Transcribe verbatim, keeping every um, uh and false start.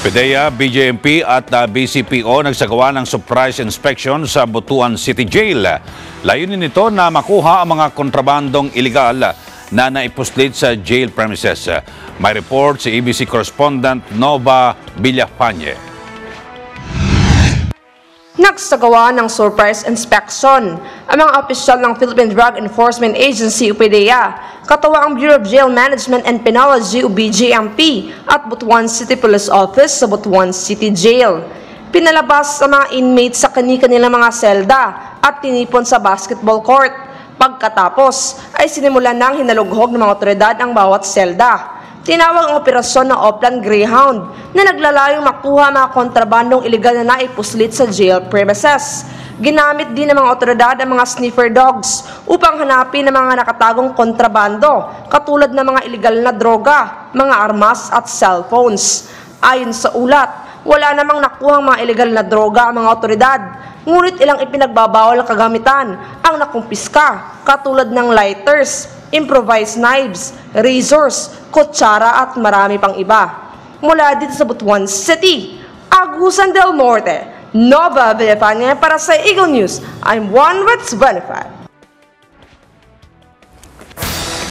PDEA, B J M P at uh, B C P O nagsagawa ng surprise inspection sa Butuan City Jail. Layunin nito na makuha ang mga kontrabandong ilegal na naipuslit sa jail premises. May report si A B C correspondent Nova Villafane. Nagsagawa ng surprise inspection ang mga opisyal ng Philippine Drug Enforcement Agency o PDEA, katawa ang Bureau of Jail Management and Penology o B J M P at Butuan City Police Office sa Butuan City Jail. Pinalabas ang mga inmates sa kani-kanilang mga selda at tinipon sa basketball court. Pagkatapos ay sinimulan ng hinalughog ng mga otoridad ang bawat selda. Tinawag ang operasyon ng Offland Greyhound na naglalayong makuha mga kontrabandong iligal na naipuslit sa jail premises. Ginamit din ng mga otoridad ang mga sniffer dogs upang hanapin ang mga nakatagong kontrabando katulad ng mga iligal na droga, mga armas at cellphones. Ayon sa ulat, wala namang nakuhang mga iligal na droga ang mga otoridad, ngunit ilang ipinagbabawal na kagamitan ang nakumpiska katulad ng lighters, improvised knives, razors, kutsara at marami pang iba. Mula dito sa Butuan City, Agusan del Norte, Nova Villafane para sa Eagle News. I'm Juan Villafane.